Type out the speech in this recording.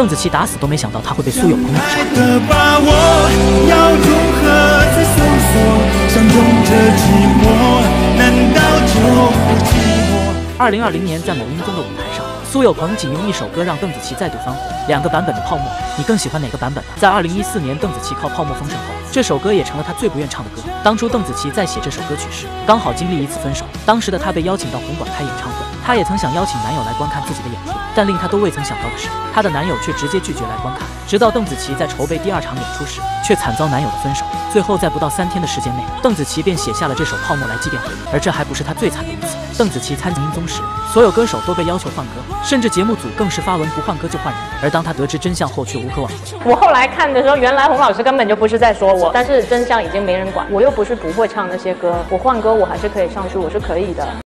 邓紫棋打死都没想到她会被苏有朋找到。2020年在某音综的舞台上，苏有朋仅用一首歌让邓紫棋再度翻红。两个版本的《泡沫》，你更喜欢哪个版本呢？在2014年，邓紫棋靠《泡沫》封神后，这首歌也成了她最不愿唱的歌。当初邓紫棋在写这首歌曲时，刚好经历一次分手。当时的她被邀请到红馆开演唱会，她也曾想邀请男友来观看自己的演出，但令她都未曾想到的是，她的男友却直接拒绝来观看。直到邓紫棋在筹备第2场演出时，却惨遭男友的分手。最后在不到3天的时间内，邓紫棋便写下了这首《泡沫》来祭奠回忆。而这还不是她最惨的一次。邓紫棋参加音综时，所有歌手都被要求换歌，甚至节目组更是发文不换歌就换人。而当她得知真相后，却无可挽回。我后来看的时候，原来洪老师根本就不是在说我，但是真相已经没人管。我又不是不会唱那些歌，我换歌我还是可以上去，我是可以的。